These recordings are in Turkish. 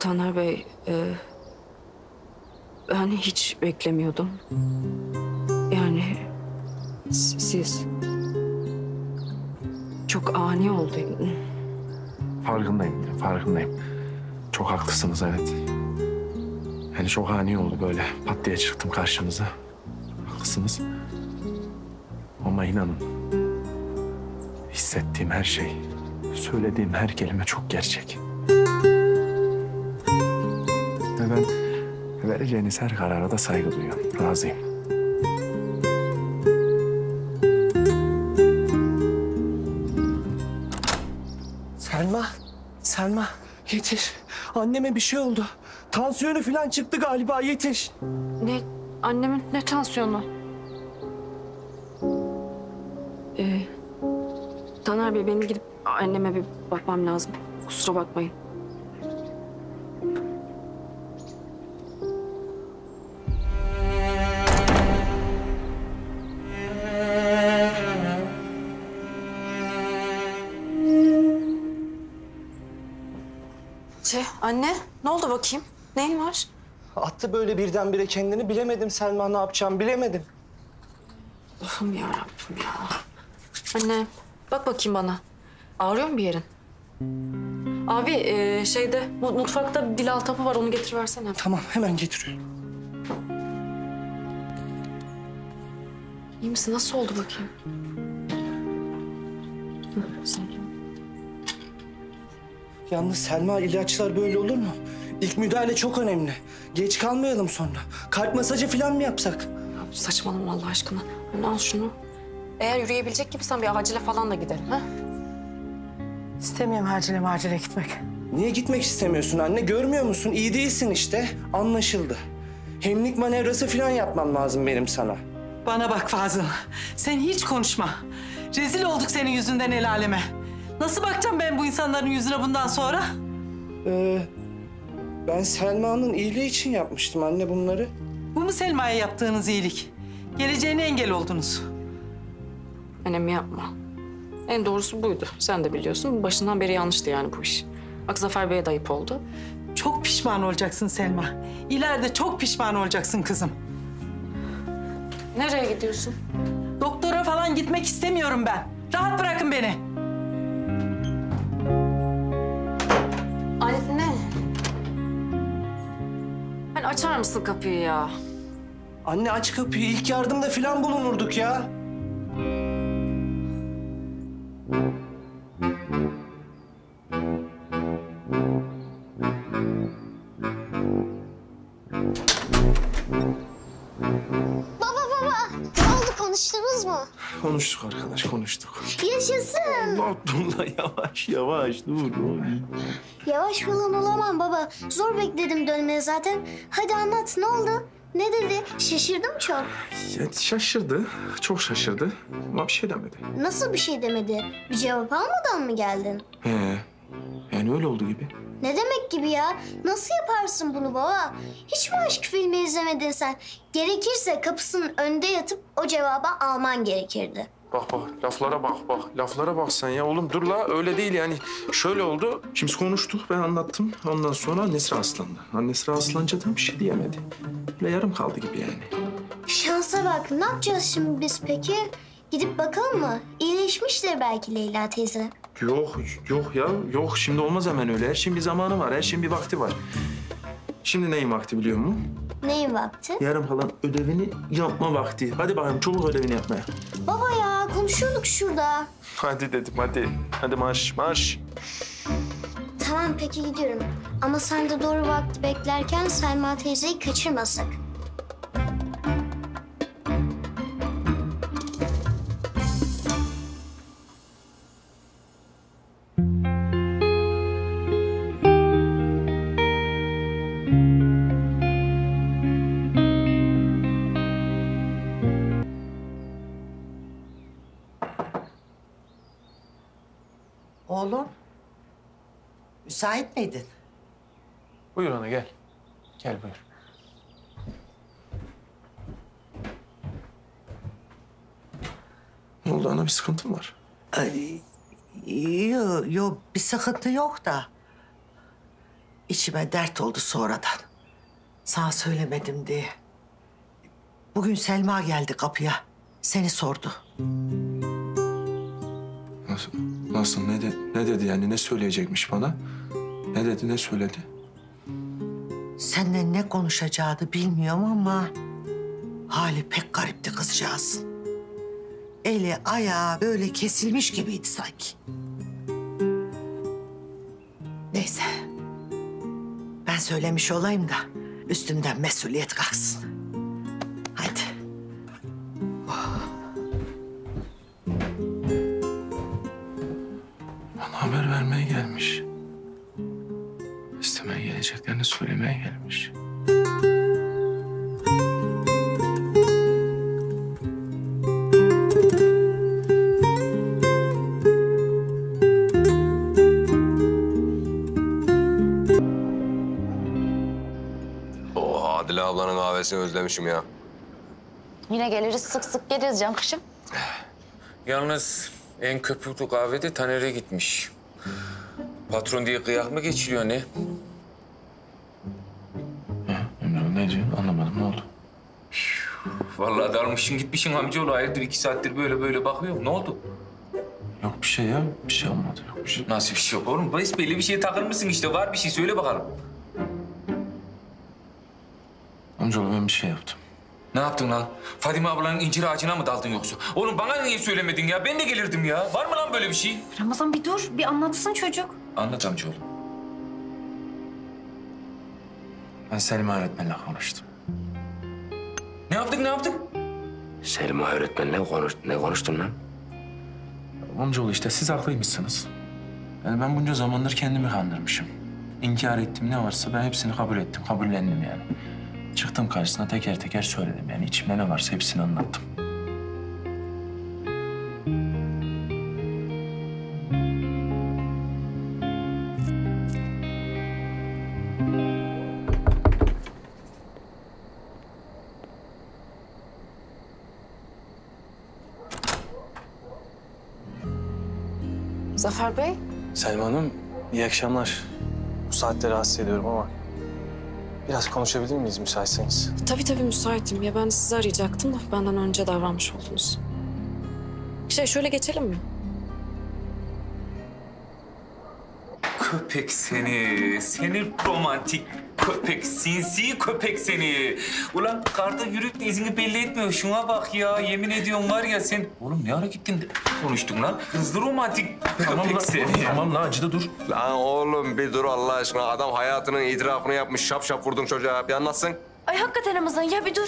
Taner Bey, ben hiç beklemiyordum. Yani siz... Çok ani oldu. Farkındayım, farkındayım. Çok haklısınız, evet. Yani çok ani oldu böyle. Pat diye çıktım karşınıza. Haklısınız. Ama inanın... Hissettiğim her şey, söylediğim her kelime çok gerçek. Ve ben vereceğiniz her karara da saygı duyuyorum, razıyım. Selma, yetiş. Anneme bir şey oldu. Tansiyonu falan çıktı galiba, yetiş. Ne? Annemin ne tansiyonu? Taner Bey, benim gidip anneme bir bakmam lazım. Kusura bakmayın. Anne, ne oldu bakayım? Neyin var? Attı böyle birdenbire kendini. Bilemedim Selma, ne yapacağım bilemedim. Allah'ım yarabbim ya. Anne, bak bakayım bana. Ağrıyor mu bir yerin? Abi, şeyde, mutfakta dil altapı var. Onu getiriversene. Tamam, hemen getiriyorum. İyi misin? Nasıl oldu bakayım? Sen... Yalnız Selma, ilaçlar böyle olur mu? İlk müdahale çok önemli. Geç kalmayalım sonra. Kalp masajı falan mı yapsak? Ya saçmalama Allah aşkına. Onu al şunu. Eğer yürüyebilecek gibisen bir acile falan da giderim, ha? İstemiyorum acile gitmek. Niye gitmek istemiyorsun anne? Görmüyor musun? İyi değilsin işte. Anlaşıldı. Hemlik manevrası falan yapmam lazım benim sana. Bana bak Fazıl. Sen hiç konuşma. Rezil olduk senin yüzünden el aleme. Nasıl bakacağım ben bu insanların yüzüne bundan sonra? Ben Selma'nın iyiliği için yapmıştım anne bunları. Bu mu Selma'ya yaptığınız iyilik? Geleceğine engel oldunuz. Annem yapma. En doğrusu buydu. Sen de biliyorsun. Başından beri yanlıştı yani bu iş. Bak Zafer Bey'e de ayıp oldu. Çok pişman olacaksın Selma. İleride çok pişman olacaksın kızım. Nereye gidiyorsun? Doktora falan gitmek istemiyorum ben. Rahat bırakın beni. Açar mısın kapıyı ya? Anne aç kapıyı. İlk yardımda falan bulunurduk ya. Baba. Ne oldu? Konuştunuz mu? Konuştuk arkadaş, konuştuk. Yaşasın. Abdullah yavaş dur. Yavaş falan olamam baba. Zor bekledim dönmeye zaten. Hadi anlat, ne oldu? Ne dedi? Şaşırdım çok. Ya, şaşırdı, çok şaşırdı ama bir şey demedi. Nasıl bir şey demedi? Bir cevap almadan mı geldin? Yani öyle oldu gibi. Ne demek gibi ya? Nasıl yaparsın bunu baba? Hiç mi aşk filmi izlemedin sen? Gerekirse kapısının önünde yatıp o cevabı alman gerekirdi. Bak, laflara bak sen ya oğlum, dur la, öyle değil yani. Şöyle oldu, şimdi konuştuk, ben anlattım. Ondan sonra Nesra aslandı. Nesra aslanca da bir şey diyemedi. Böyle yarım kaldı gibi yani. Şansa bak, ne yapacağız şimdi biz peki? Gidip bakalım mı? İyileşmiştir belki Leyla teyze. Yok, şimdi olmaz hemen öyle. Her şeyin bir zamanı var, her şeyin bir vakti var. Şimdi neyin vakti biliyor musun? Neyin vakti? Yarın falan ödevini yapma vakti. Hadi bakalım çabuk ödevini yapmaya. Baba ya, konuşuyorduk şurada. Hadi dedim, hadi. Hadi marş. Tamam peki, gidiyorum. Ama sen de doğru vakti beklerken Selma teyzeyi kaçırmasak. Oğlum, müsait miydin? Buyur ana, gel. Gel buyur. Ne oldu ana, bir sıkıntın var? Yok, bir sıkıntı yok da. İçime dert oldu sonradan. Sana söylemedim diye. Bugün Selma geldi kapıya. Seni sordu. Nasıl? Ne dedi yani? Ne söyleyecekmiş bana? Ne dedi? Ne söyledi? Seninle ne konuşacağını bilmiyorum ama hali pek garipti kızcağızın. Eli ayağı böyle kesilmiş gibiydi sanki. Neyse. Ben söylemiş olayım da üstümden mesuliyet kalksın. Haydi. Oh. Bana haber vermeye gelmiş. İstemeye geleceklerini söylemeye gelmiş. Ablanın kahvesini özlemişim ya. Yine geliriz, sık sık geliriz Can kışım. Yalnız en köpüklü kahvede Taner'e gitmiş. Patron diye kıyak mı geçiriyor ne? Emre ne diyorsun? Anlamadım, ne oldu? Vallahi dalmışsın gitmişsin amcaoğlu. Hayırdır 2 saattir böyle bakıyorum. Ne oldu? Yok bir şey ya. Bir şey olmadı. Yok bir şey. Nasıl bir şey yok oğlum? Bayis belli bir şeye takılmışsın işte. Var bir şey söyle bakalım. Amcaoğlu ben bir şey yaptım. Ne yaptın lan? Fadime ablanın incir ağacına mı daldın yoksa? Oğlum bana niye söylemedin ya? Ben de gelirdim ya. Var mı lan böyle bir şey? Ramazan bir dur. Bir anlatsın çocuk. Anlat amcaoğlu. Ben Selma öğretmenle konuştum. Ne yaptık? Selma öğretmenle ne konuştun lan? Amcaoğlu işte siz haklıymışsınız. Yani ben bunca zamandır kendimi kandırmışım. İnkar ettim ne varsa ben hepsini kabul ettim. Kabullendim yani. Çıktım karşısına teker teker söyledim. Yani içimde ne varsa hepsini anlattım. Zafer Bey. Selma Hanım, iyi akşamlar. Bu saatte rahatsız ediyorum ama... Biraz konuşabilir miyiz müsaitseniz? Tabii müsaitim. Ya ben sizi arayacaktım da benden önce davranmış oldunuz. Şöyle geçelim mi? Köpek seni. Seni romantik köpek. Sinsi köpek seni. Ulan karda yürüyüp de izini belli etmiyor. Şuna bak ya. Yemin ediyorum var ya sen... Oğlum ne ara gittin de konuştun lan? Hızlı romantik tamam köpek seni. Tamam lan acıda dur. Lan oğlum bir dur Allah aşkına. Adam hayatının itirafını yapmış. Şap vurdum çocuğa. Bir anlatsın. Ay hakikaten Ramazan ya bir dur.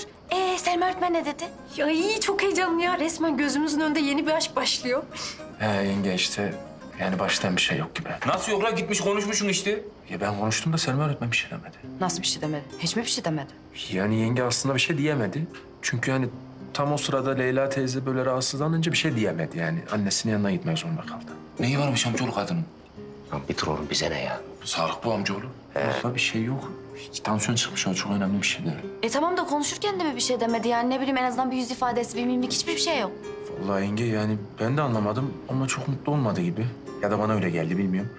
Selma öğretmen ne dedi? Ya iyi çok heyecanlı ya. Resmen gözümüzün önünde yeni bir aşk başlıyor. Yenge işte... Yani baştan bir şey yok gibi. Nasıl yok lan? Gitmiş konuşmuşsun işte. Ya ben konuştum da Selma öğretmen bir şey demedi. Nasıl bir şey demedi? Hiç mi bir şey demedi? Yani yenge aslında bir şey diyemedi. Çünkü hani tam o sırada Leyla teyze böyle rahatsızlanınca bir şey diyemedi yani. Annesinin yanına gitmek zorunda kaldı. Neyi varmış amcaoğlu kadının? Lan bitir oğlum bize ne ya? Sağlık bu amcaoğlu. Vallahi bir şey yok. Hiç tansiyon çıkmış o çok önemli bir şey değil. Tamam da konuşurken de mi bir şey demedi? Yani ne bileyim en azından bir yüz ifadesi, bir mimlik hiçbir bir şey yok. Vallahi yenge yani ben de anlamadım ama çok mutlu olmadı gibi. Ya da bana öyle geldi bilmiyorum.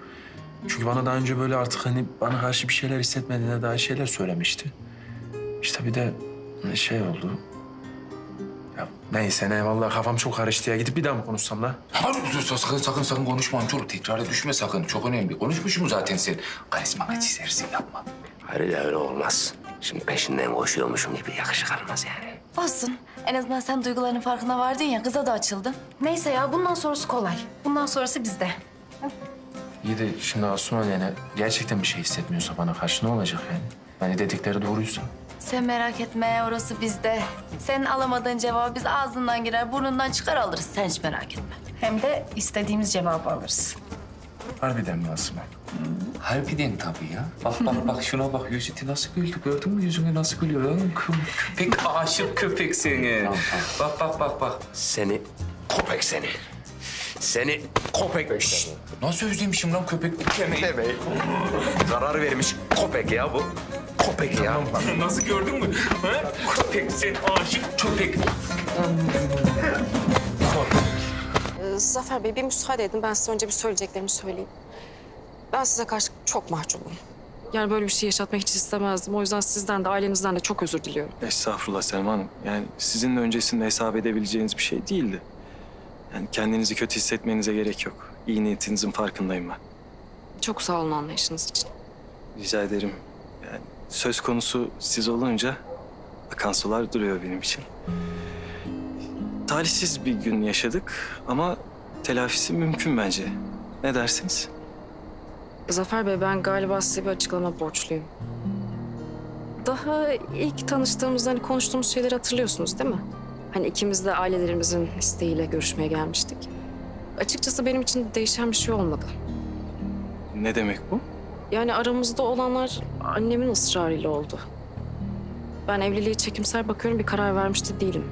Çünkü bana daha önce böyle artık hani bana karşı bir şeyler hissetmediğine dair şeyler söylemişti. İşte bir de şey oldu. Ya neyse vallahi kafam çok karıştı ya. Gidip bir daha mı konuşsam la? Sakın konuşma amcaoğlu. Tekrara düşme sakın. Çok önemli. Konuşmuşum zaten sen. Karizmanı çizersin yapma. Hayır öyle olmaz. Şimdi peşinden koşuyormuşum gibi yakışık almaz yani. Olsun. En azından sen duygularının farkına vardın ya, kıza da açıldın. Neyse ya, bundan sonrası kolay. Bundan sonrası bizde. İyi de şimdi Asuman yani gerçekten bir şey hissetmiyorsa bana karşı ne olacak yani? Yani dedikleri doğruysa. Sen merak etme, orası bizde. Senin alamadığın cevabı biz ağzından girer, burnundan çıkar alırız. Sen hiç merak etme. Hem de istediğimiz cevabı alırız. Harbiden mi Asuman? Harbiden tabii ya. Bak şuna bak. Yüzüne nasıl güldü? Gördün mü yüzüne nasıl gülüyor? Lan köpek aşık köpek seni. Bak. Seni. Seni köpek. Şşt! Nasıl özlemişim lan köpek? Demeyi. Zarar vermiş köpek ya bu. Köpek ya. Nasıl gördün mü? Ha? Köpek sen aşık köpek. Zafer Bey, bir müsaade edin. Ben size önce bir söyleyeceklerimi söyleyeyim. Ben size karşı çok mahcubum. Yani böyle bir şey yaşatmak hiç istemezdim. O yüzden sizden de ailenizden de çok özür diliyorum. Estağfurullah Selma Hanım. Yani sizin öncesinde hesap edebileceğiniz bir şey değildi. Yani kendinizi kötü hissetmenize gerek yok. İyi niyetinizin farkındayım ben. Çok sağ olun anlayışınız için. Rica ederim. Yani söz konusu siz olunca akan sular duruyor benim için. Talihsiz bir gün yaşadık ama telafisi mümkün bence. Ne dersiniz? Zafer Bey, ben galiba size bir açıklama borçluyum. Daha ilk tanıştığımızda hani konuştuğumuz şeyleri hatırlıyorsunuz değil mi? Hani ikimiz de ailelerimizin isteğiyle görüşmeye gelmiştik. Açıkçası benim için değişen bir şey olmadı. Ne demek bu? Yani aramızda olanlar annemin ısrarıyla oldu. Ben evliliğe çekimser bakıyorum, bir karar vermişti değilim.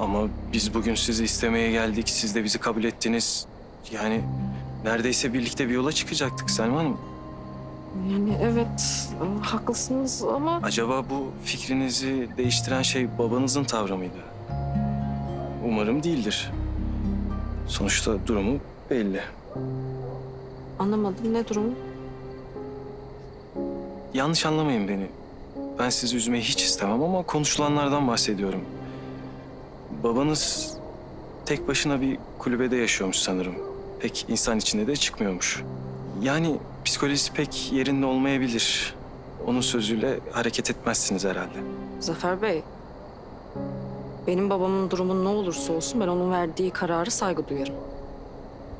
Ama biz bugün sizi istemeye geldik, siz de bizi kabul ettiniz. Yani neredeyse birlikte bir yola çıkacaktık Selma Hanım. Yani evet, haklısınız ama... Acaba bu fikrinizi değiştiren şey babanızın tavrı mıydı? Umarım değildir. Sonuçta durumu belli. Anlamadım, ne durumu? Yanlış anlamayın beni. Ben sizi üzmeyi hiç istemem ama konuşulanlardan bahsediyorum. Babanız tek başına bir kulübede yaşıyormuş sanırım. Pek insan içinde de çıkmıyormuş. Yani psikolojisi pek yerinde olmayabilir. Onun sözüyle hareket etmezsiniz herhalde. Zafer Bey, benim babamın durumu ne olursa olsun ben onun verdiği kararı saygı duyarım.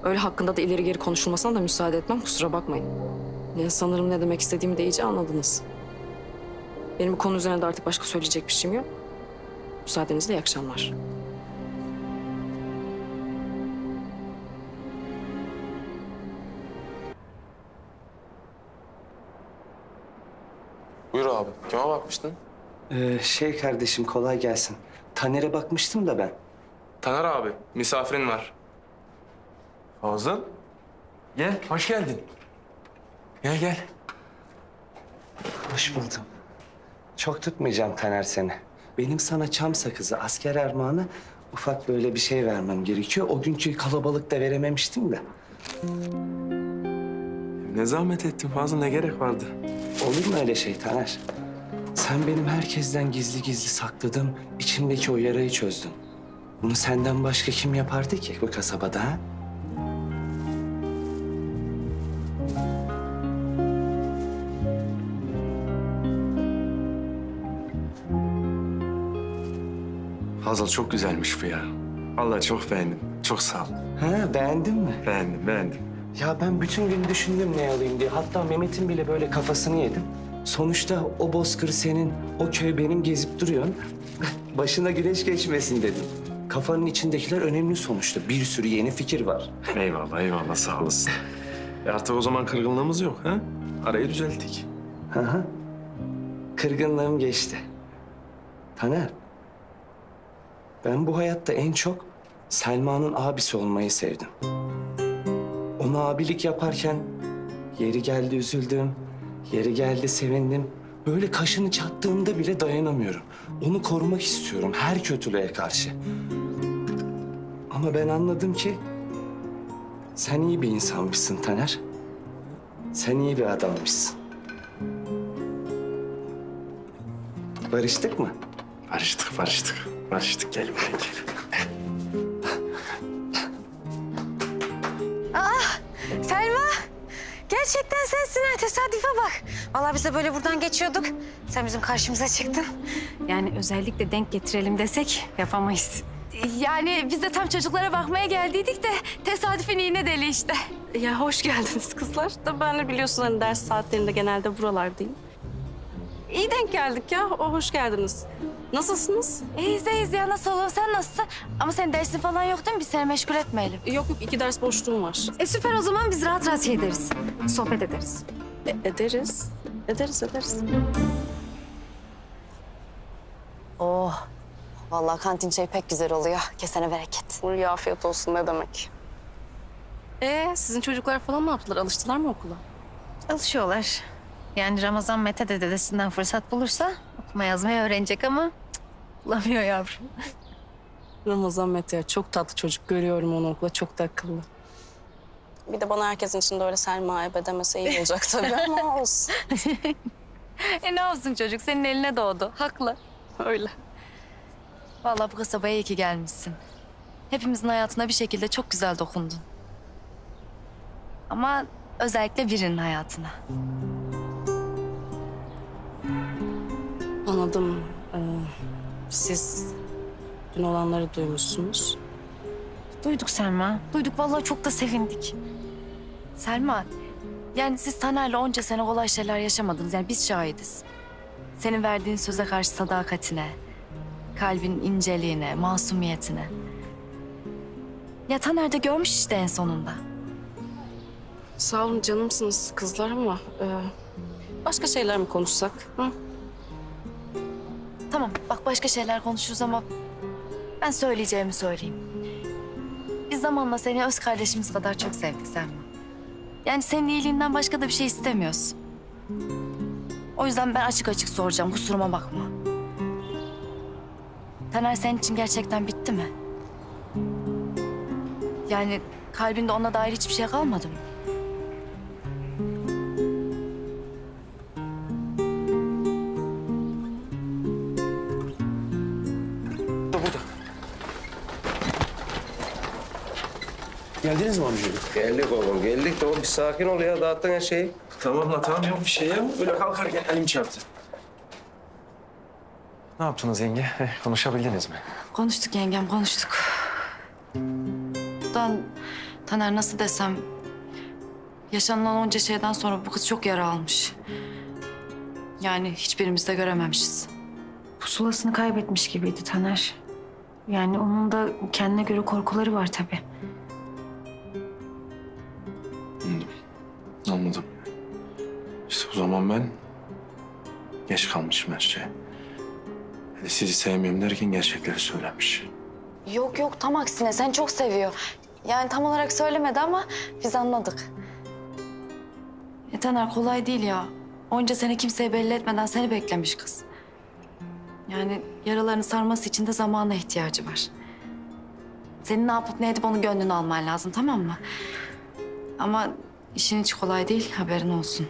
Öyle hakkında da ileri geri konuşulmasına da müsaade etmem, kusura bakmayın. Yani sanırım ne demek istediğimi de iyice anladınız. Benim bu konu üzerine de artık başka söyleyecek bir şeyim yok. Müsaadenizle iyi akşamlar. Buyur abi. Kime bakmıştın? Kardeşim kolay gelsin. Taner'e bakmıştım da ben. Taner abi, misafirin var. Fazıl. Gel, hoş geldin. Gel, gel. Hoş buldum. Çok tutmayacağım Taner seni. Benim sana çam sakızı, asker armağanı ufak böyle bir şey vermem gerekiyor. O günkü kalabalıkta verememiştim de. Ne zahmet ettin Fazıl, ne gerek vardı? Olur mu öyle şey Taner? Sen benim herkesten gizli gizli sakladığım içimdeki o yarayı çözdün. Bunu senden başka kim yapardı ki bu kasabada ha? Fazıl çok güzelmiş bu ya. Vallahi çok beğendim. Çok sağ ol. Ha, beğendin mi? Beğendim, beğendim. Ya ben bütün gün düşündüm ne alayım diye. Hatta Mehmet'in bile böyle kafasını yedim. Sonuçta o bozkır senin, o köy benim gezip duruyorsun. Başına güneş geçmesin dedim. Kafanın içindekiler önemli sonuçta. Bir sürü yeni fikir var. Eyvallah, eyvallah. Sağ olasın. Artık o zaman kırgınlığımız yok ha? Arayı düzelttik. Aha. Kırgınlığım geçti. Taner. Ben bu hayatta en çok Selma'nın abisi olmayı sevdim. Ona abilik yaparken yeri geldi üzüldüm, yeri geldi sevindim. Böyle kaşını çattığımda bile dayanamıyorum. Onu korumak istiyorum her kötülüğe karşı. Ama ben anladım ki sen iyi bir insanmışsın Taner. Sen iyi bir adammışsın. Barıştık mı? Barıştık, barıştık. Barıştık, gel buraya gel. Selma! Gerçekten sensin ha, tesadüfe bak. Vallahi biz de böyle buradan geçiyorduk. Sen bizim karşımıza çıktın. Yani özellikle denk getirelim desek yapamayız. Yani biz de tam çocuklara bakmaya geldiydik de tesadüfen iğne deli işte. Ya hoş geldiniz kızlar. Tabii ben de biliyorsun hani ders saatlerinde genelde buralardayım. İyi denk geldik ya, hoş geldiniz. Nasılsınız? İyiyiz ya, nasıl olur? Sen nasılsın? Ama senin dersin falan yok değil mi? Biz seni meşgul etmeyelim. Yok yok, 2 ders boşluğum var. Süper, o zaman biz rahat rahat ederiz. Sohbet ederiz. Ederiz. Oh, vallahi kantin çayı pek güzel oluyor. Kesene bereket. Buraya afiyet olsun, ne demek. Sizin çocuklar falan ne yaptılar? Alıştılar mı okula? Alışıyorlar. Yani Ramazan Mete de dedesinden fırsat bulursa okuma yazmayı öğrenecek ama cık, bulamıyor yavrum. Ramazan Mete ya, çok tatlı çocuk. Görüyorum onu okula, çok da akıllı. Bir de bana herkesin içinde öyle Selma ayıp demese iyi olacak tabii ama olsun. Ne olsun çocuk, senin eline doğdu. Haklı. Öyle. Vallahi bu kasabaya iyi ki gelmişsin. Hepimizin hayatına bir şekilde çok güzel dokundun. Ama özellikle birinin hayatına. Anladım. Siz dün olanları duymuşsunuz. Duyduk Selma. Duyduk, vallahi çok da sevindik. Selma, yani siz Taner'le onca sene kolay şeyler yaşamadınız. Yani biz şahidiz. Senin verdiğin söze karşı sadakatine, kalbin inceliğine, masumiyetine. Ya Taner de görmüş işte en sonunda. Sağ olun, canımsınız kızlar ama başka şeyler mi konuşsak? Hı? Tamam, bak başka şeyler konuşuruz ama ben söyleyeceğimi söyleyeyim. Biz zamanla seni öz kardeşimiz kadar çok sevdik Selma. Yani senin iyiliğinden başka da bir şey istemiyoruz. O yüzden ben açık açık soracağım, kusuruma bakma. Taner senin için gerçekten bitti mi? Yani kalbinde ona dair hiçbir şey kalmadı mı? Geldiniz mi amcacığım? Geldik oğlum, geldik de oğlum bir sakin ol ya, dağıttın her şeyi. Tamam lan, tamam, yok bir şey ya. Öyle kalkarken elim çarptı. Ne yaptınız yenge? Konuşabildiniz mi? Konuştuk yengem, konuştuk. Buradan Taner nasıl desem... yaşanılan onca şeyden sonra bu kız çok yara almış. Yani hiçbirimiz de görememişiz. Pusulasını kaybetmiş gibiydi Taner. Yani onun da kendine göre korkuları var tabii. Anladım. İşte o zaman ben geç kalmışım her şeye. Yani sizi sevmiyorum derken gerçekleri söylemiş. Yok yok, tam aksine seni çok seviyor. Yani tam olarak söylemedi ama biz anladık. Taner kolay değil ya. Onca sene kimseye belli etmeden seni beklemiş kız. Yani yaralarını sarması için de zamana ihtiyacı var. Senin ne yapıp ne edip onun gönlünü alman lazım, tamam mı? Ama İşin hiç kolay değil, haberin olsun.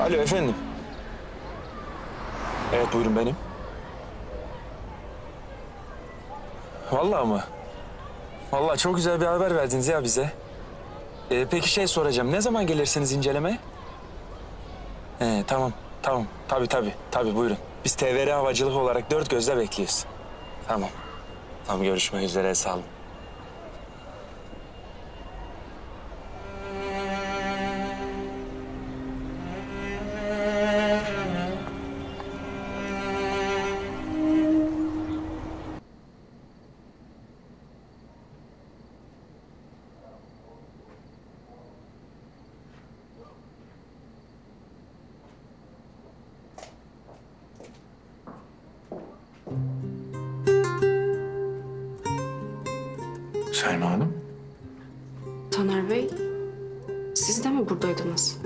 Alo efendim. Evet buyurun benim. Vallahi mı? Vallahi çok güzel bir haber verdiniz ya bize. Peki şey soracağım, ne zaman gelirsiniz incelemeye? Tamam. Tamam, tabii buyurun. Biz TVR Havacılık olarak dört gözle bekliyoruz. Tamam. Tamam, görüşmek üzere, sağ olun. Selma Hanım. Taner Bey, siz de mi buradaydınız?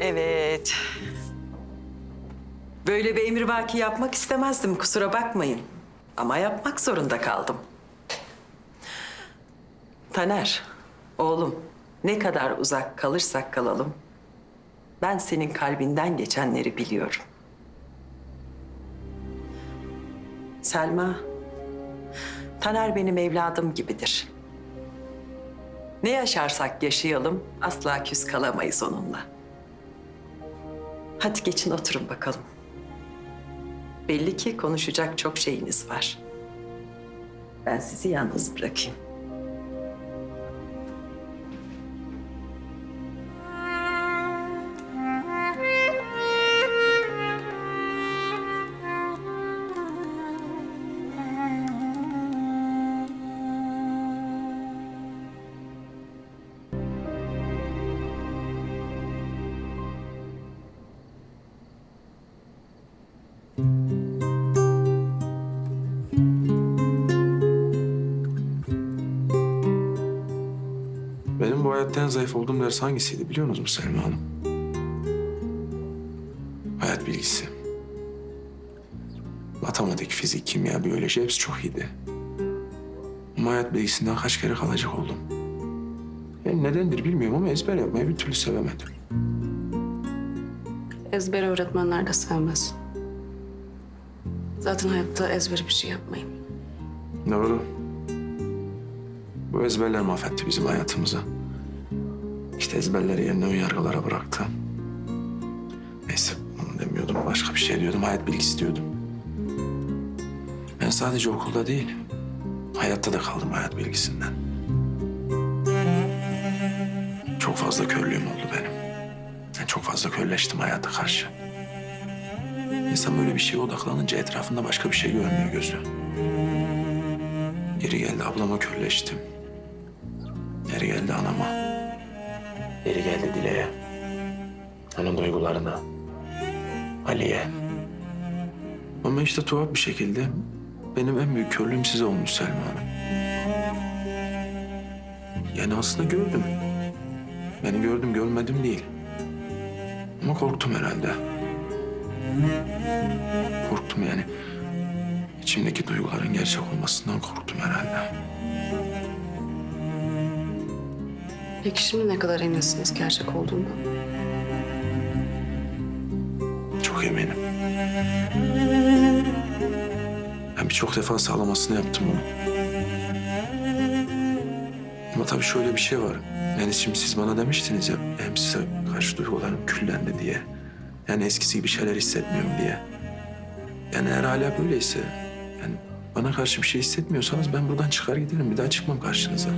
Evet. Böyle bir emrivaki yapmak istemezdim, kusura bakmayın. Ama yapmak zorunda kaldım. Taner, oğlum, ne kadar uzak kalırsak kalalım... ben senin kalbinden geçenleri biliyorum. Selma, Taner benim evladım gibidir. Ne yaşarsak yaşayalım, asla küs kalamayız onunla. Hadi geçin oturun bakalım. Belli ki konuşacak çok şeyiniz var. Ben sizi yalnız bırakayım. zayıf olduğum ders hangisiydi biliyor musunuz Selma Hanım? Hayat bilgisi. Matematik, fizik, kimya, biyoloji hepsi çok iyiydi. Ama hayat bilgisinden kaç kere kalacak oldum. Yani nedendir bilmiyorum ama ezber yapmayı bir türlü sevemedim. Ezber öğretmenler de sevmez. Zaten hayatta ezber bir şey yapmayın. Doğru. Bu ezberler mahvetti bizim hayatımızı. İşte ezberleri yerine ön yargılara bıraktı. Neyse onu demiyordum, başka bir şey diyordum, hayat bilgisi diyordum. Ben sadece okulda değil, hayatta da kaldım hayat bilgisinden. Çok fazla körlüğüm oldu benim. Yani çok fazla körleştim hayata karşı. İnsan böyle bir şeye odaklanınca etrafında başka bir şey görmüyor gözü. Yeri geldi ablama körleştim. Yeri geldi anama. Yeri geldi Dilek'e. Onun duygularına. Ali'ye. Ama işte tuhaf bir şekilde benim en büyük körlüğüm size olmuş Selma Hanım. Yani aslında gördüm. Beni gördüm görmedim değil. Ama korktum herhalde. Korktum yani. İçimdeki duyguların gerçek olmasından korktum herhalde. Peki şimdi ne kadar eminsiniz gerçek olduğundan? Çok eminim. Ben birçok defa sağlamasını yaptım onu. Ama tabii şöyle bir şey var. Yani şimdi siz bana demiştiniz ya, hem size karşı duygularım küllendi diye. Yani eskisi gibi şeyler hissetmiyorum diye. Yani eğer hala böyleyse, yani bana karşı bir şey hissetmiyorsanız ben buradan çıkar giderim. Bir daha çıkmam karşınıza.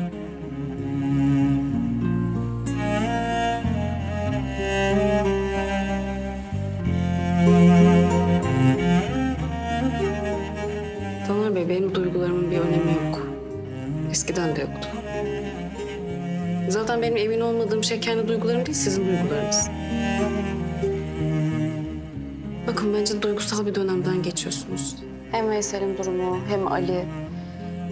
Taner Bey, benim duygularımın bir önemi yok. Eskiden de yoktu. Zaten benim emin olmadığım şey kendi duygularım değil, sizin duygularınız. Bakın bence duygusal bir dönemden geçiyorsunuz. Hem Veysel'in durumu hem Ali.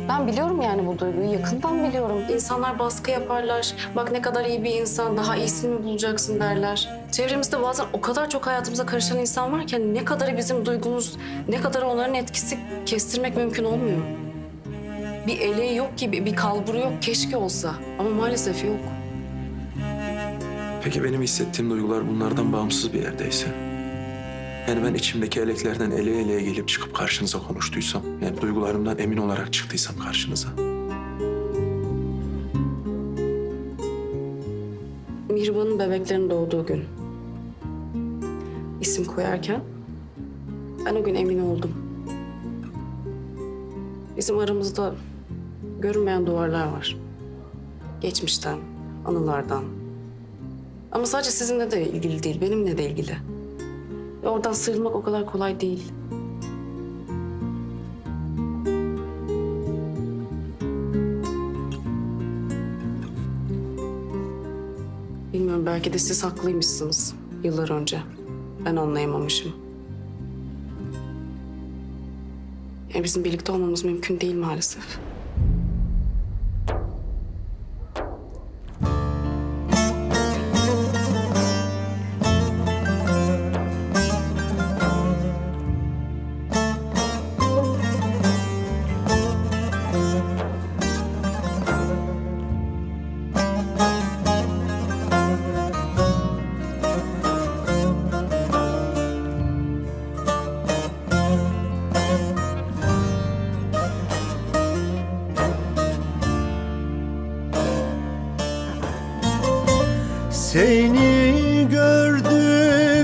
Ben biliyorum yani bu duyguyu, yakından biliyorum. İnsanlar baskı yaparlar. Bak ne kadar iyi bir insan, daha iyisini mi bulacaksın derler. Çevremizde bazen o kadar çok hayatımıza karışan insan var ki ne kadarı bizim duygumuz, ne kadarı onların etkisi kestirmek mümkün olmuyor. Bir eleği yok ki, bir kalburu yok. Keşke olsa ama maalesef yok. Peki benim hissettiğim duygular bunlardan bağımsız bir yerdeyse? Yani ben içimdeki eleklerden eleye eleye gelip çıkıp karşınıza konuştuysam, yani duygularımdan emin olarak çıktıysam karşınıza. Mihriban'ın bebeklerin doğduğu gün isim koyarken ben o gün emin oldum. Bizim aramızda görünmeyen duvarlar var. Geçmişten, anılardan. Ama sadece sizinle de ilgili değil, benimle de ilgili. Ve oradan sıyrılmak o kadar kolay değil. Bilmiyorum, belki de siz haklıymışsınız yıllar önce. Ben anlayamamışım. Yani bizim birlikte olmamız mümkün değil maalesef. Seni gördü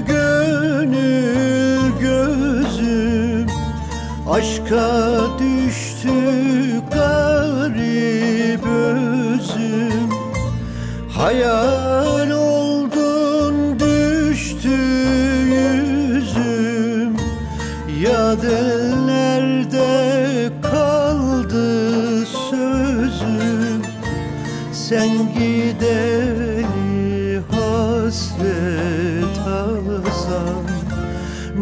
gönül gözüm, aşka düştü garip özüm. Hayal oldun düştü yüzüm, yad ellerde kaldı sözüm. Sen gideli hasret azam,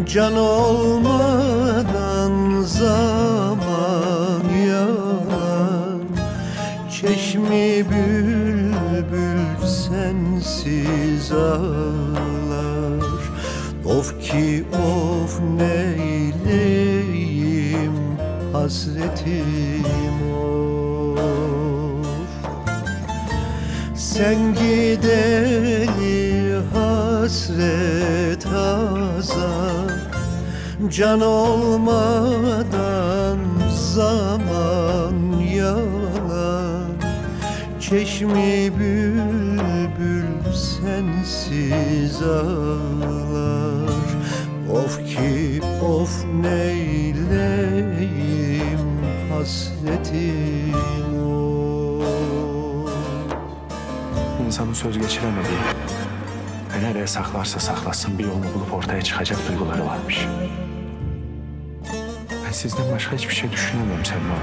can olmadan zaman yalan. Çeşmi bülbül sensiz ağlar. Of ki of neyleyim hasretim of. Sen gideni hasret azar, can olmadan zaman yalan. Çeşmi bülbül sensiz ağlar. Of ki of neyleyim hasretim of. İnsanın söz geçiremediği, nereye saklarsa saklasın bir yolunu bulup ortaya çıkacak duyguları varmış. Ben sizden başka hiçbir şey düşünemiyorum Selma.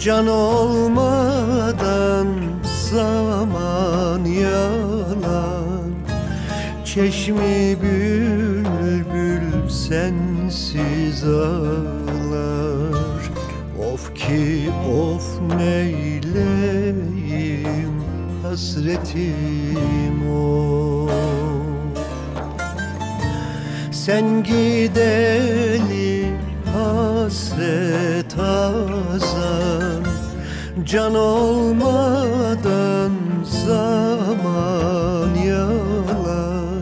Can olmadan zaman yalan. Çeşmi bülbül sensiz ağlar. Of ki of neyleyim hasretim of. Sen gideni hasret azar, can olmadan zaman yalan.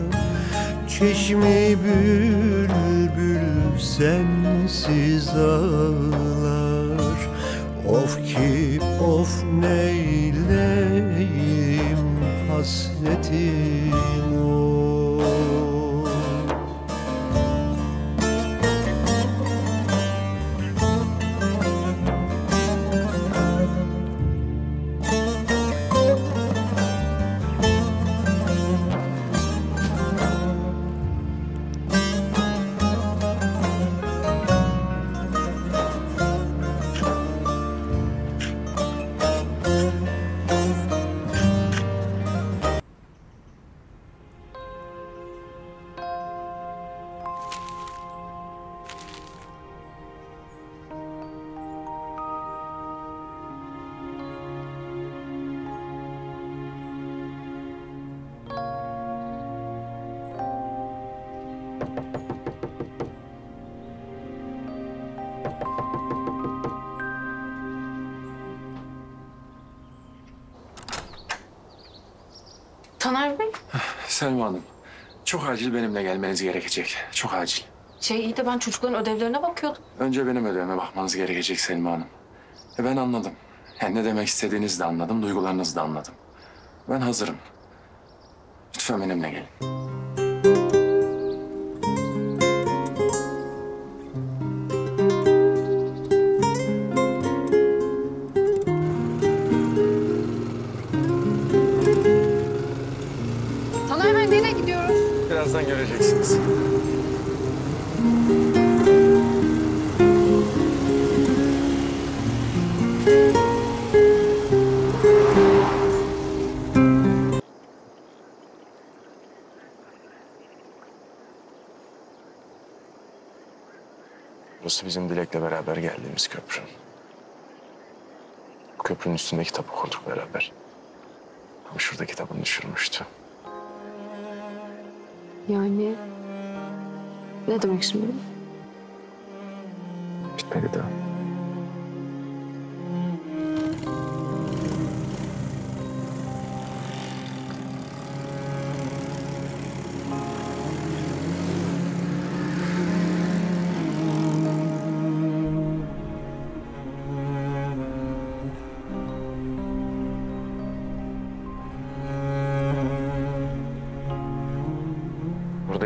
Çeşmi bülbül sensiz ağlar. Of ki of neyleyim hasretim of. Taner Bey. Selma Hanım, çok acil benimle gelmeniz gerekecek. Çok acil. İyi de ben çocukların ödevlerine bakıyordum. Önce benim ödevime bakmanız gerekecek Selma Hanım. Ben anladım. Yani ne demek istediğinizi de anladım, duygularınızı da anladım. Ben hazırım. Lütfen benimle gelin. Göreceksiniz. Burası bizim Dilek'le beraber geldiğimiz köprü. Köprünün üstünde kitap okuduk beraber. Ama şurada kitabını düşürmüştü. Yani ne demek şimdi? Bitmedi daha.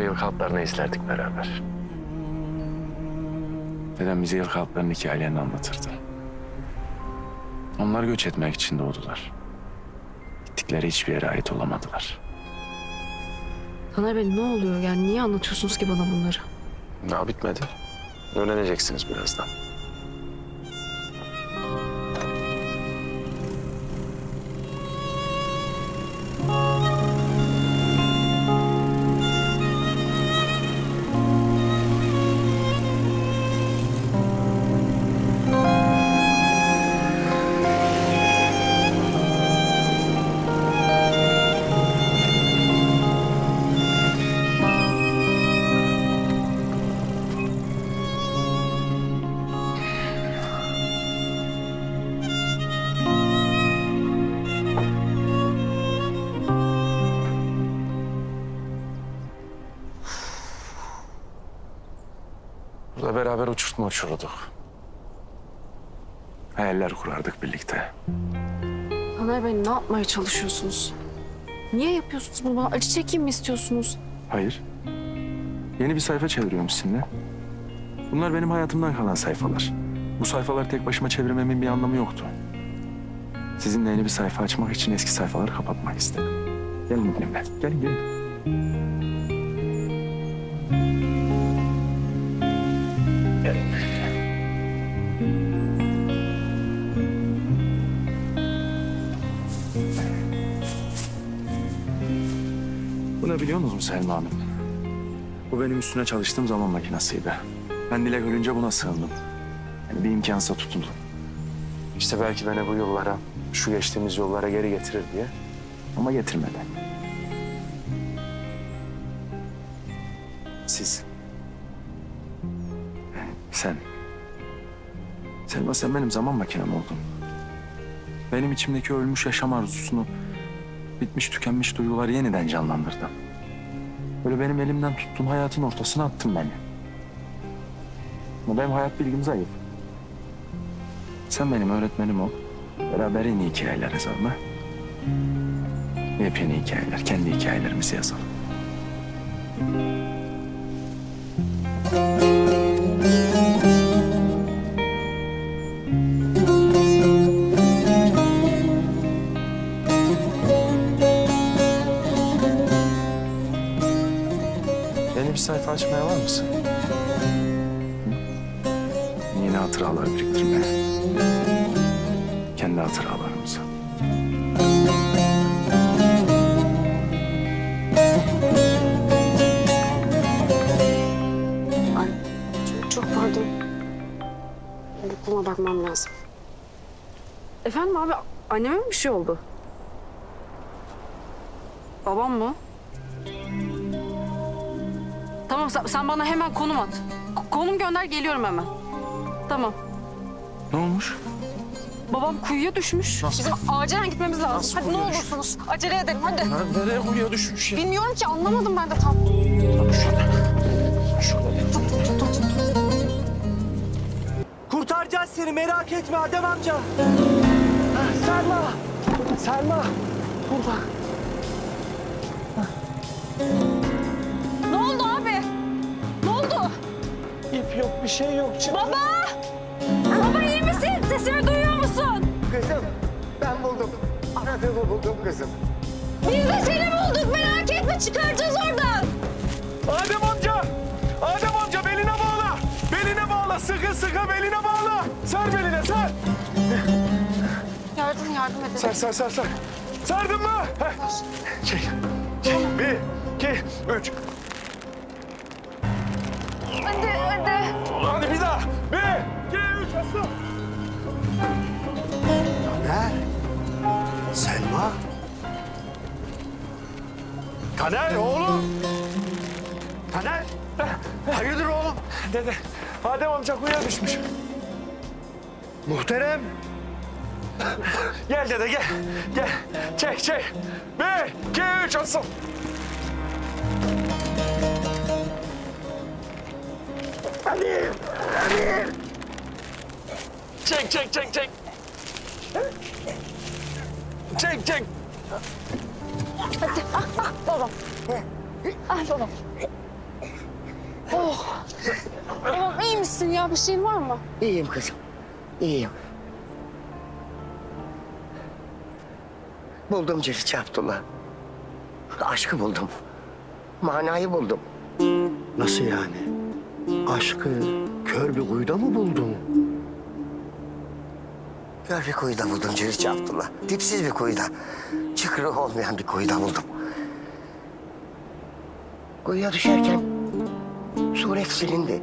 Çocukluğumuzda Yılkaltılarını izlerdik beraber. Dedem bize Yılkaltıların hikayelerini anlatırdı. Onlar göç etmek için doğdular. Gittikleri hiçbir yere ait olamadılar. Taner Bey ne oluyor yani? Niye anlatıyorsunuz ki bana bunları? Daha bitmedi. Öğreneceksiniz birazdan. Beraber uçurtma uçururduk. Hayaller kurardık birlikte. Taner Bey ne yapmaya çalışıyorsunuz? Niye yapıyorsunuz bunu bana? Acı çekeyim mi istiyorsunuz? Hayır. Yeni bir sayfa çeviriyorum sizinle. Bunlar benim hayatımdan kalan sayfalar. Bu sayfaları tek başıma çevirmemin bir anlamı yoktu. Sizinle yeni bir sayfa açmak için eski sayfaları kapatmak istedim. Gelin benimle. Gelin gelin. Biliyor musunuz Selma Hanım? Bu benim üstüne çalıştığım zaman makinasıydı. Ben Dilek ölünce buna sığındım. Yani bir imkansa tutundum. İşte belki beni bu yollara, şu geçtiğimiz yollara geri getirir diye. Ama getirmedi. Siz. Sen. Selma sen benim zaman makinem oldun. Benim içimdeki ölmüş yaşam arzusunu, bitmiş tükenmiş duyguları yeniden canlandırdın. Böyle benim elimden tuttuğum hayatın ortasına attın beni. Ama benim hayat bilgim zayıf. Sen benim öğretmenim ol. Beraber yeni hikayeler yazalım ha. Yepyeni hikayeler, kendi hikayelerimizi yazalım. Sayfa açmaya var mısın? Hı? Yeni hatıralar biriktirmeye. Kendi hatıralarımızı. Ay çok pardon. Buna bakmam lazım. Efendim abi anneme mi bir şey oldu? Babam mı? Sen bana hemen konum at. Konum gönder, geliyorum hemen. Tamam. Ne olmuş? Babam kuyuya düşmüş. Nasıl? Bizim acilen gitmemiz lazım. Nasıl hadi ne olursunuz. Acele edelim hadi. Nereye kuyuya düşmüş ya? Bilmiyorum ki anlamadım ben de tam. Şurada. Kurtaracağız seni merak etme Adem amca. Selma. Selma. Burada. Yok bir şey yok canım. Baba! Baba iyi misin? Sesimi duyuyor musun? Kızım ben buldum. Aradığımı buldum kızım. Biz de seni bulduk merak etme çıkaracağız oradan. Adem amca! Adem amca beline bağla! Beline bağla sıkı sıkı beline bağla! Sar beline sar! Yardım edelim. Sar. Sardın mı? Çek. 1, 2, 3. Hadi bir daha. 1, 2, 3, asıl. Taner. Selma. Taner oğlum. Taner. Hayırdır oğlum? Dede. Adem amca kuyuya düşmüş. Muhterem. Gel dede gel. Gel. Çek. 1, 2, 3, asıl. Taner! Çek! Çek! Hadi, al babam. Oh. Oğlum iyi misin ya? Bir şeyin var mı? İyiyim kızım. İyiyim. Buldum Celis Abdullah. Aşkı buldum. Manayı buldum. Nasıl yani? Aşkı kör bir kuyuda mı buldun? Kör bir kuyuda buldum Celis Abdullah. Dipsiz bir kuyuda. Çıkrı olmayan bir kuyuda buldum. Kuyuya düşerken suret silindi.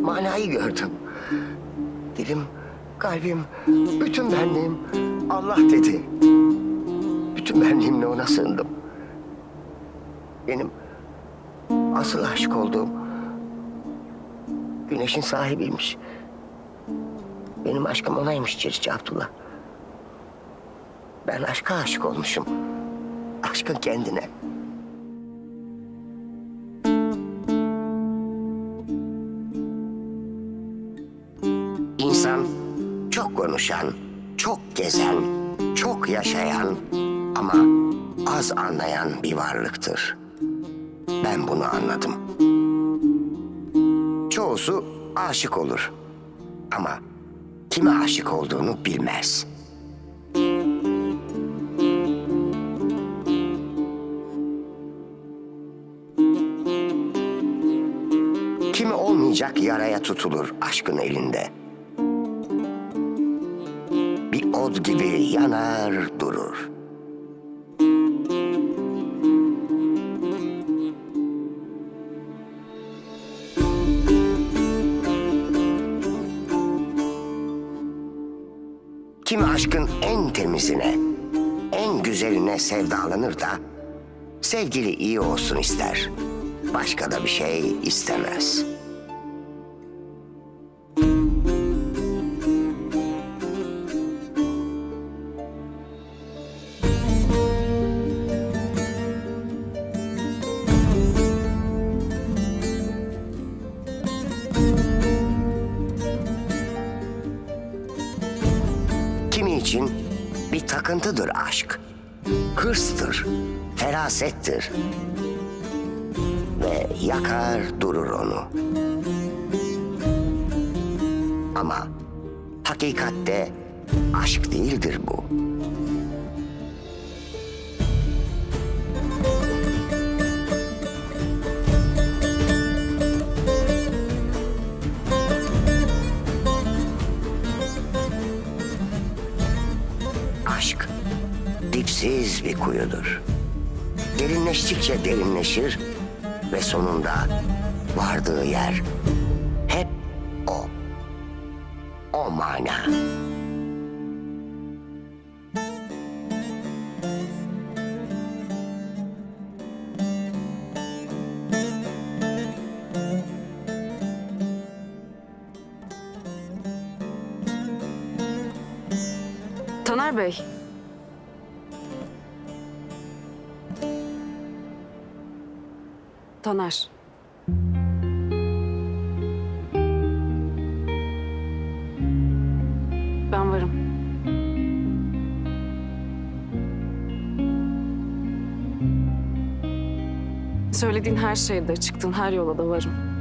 Manayı gördüm. Dilim, kalbim, bütün benliğim Allah dedi. Bütün benliğimle ona sığındım. Benim asıl aşık olduğum güneşin sahibiymiş. Benim aşkım onaymış Celis Abdullah. Ben aşka aşık olmuşum. Aşkın kendine. İnsan çok konuşan, çok gezen, çok yaşayan ama az anlayan bir varlıktır. Ben bunu anladım. Çoğusu aşık olur ama kime aşık olduğunu bilmez. Kimi olmayacak yaraya tutulur aşkın elinde. Bir od gibi yanar durur. Kimi aşkın en temizine, en güzeline sevdalanır da sevgili iyi olsun ister. Başka da bir şey istemez. Takıntıdır aşk, hırstır, ferasettir ve yakar durur onu. Ama hakikatte aşk değildir bu. Aşk dipsiz bir kuyudur. Derinleştikçe derinleşir ve sonunda vardığı yer hep o. O mana. Taner Bey. Taner. Ben varım. Söylediğin her şeyde, çıktığın her yola da varım.